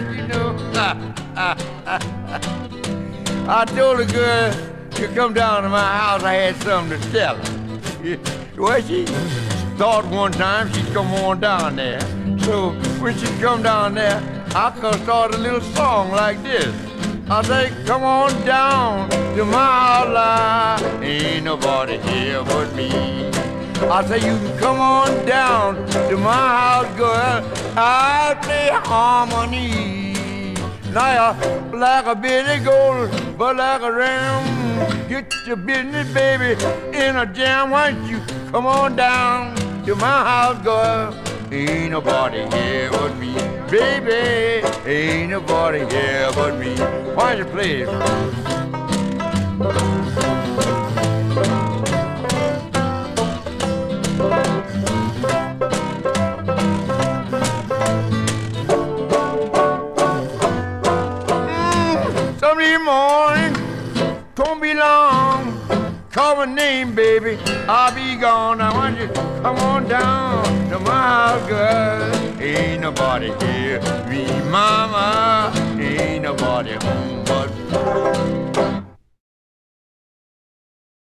girls, you know. I told the girl to come down to my house. I had something to tell her. Well, she thought one time she'd come on down there. So when she come down there, I could start a little song like this. I say, come on down to my house. Ain't nobody here but me. I say, you can come on down to my house, girl. I'll play harmony. Now, like a bitty gold, but like a ram. Get your business, baby, in a jam. Why don't you come on down to my house, girl? Ain't nobody here but me. Baby, ain't nobody here but me. Why don't you play it? Morning, don't be long. Call my name, baby. I'll be gone. I want you to come on down to my house, girl. Ain't nobody here, me mama. Ain't nobody home but.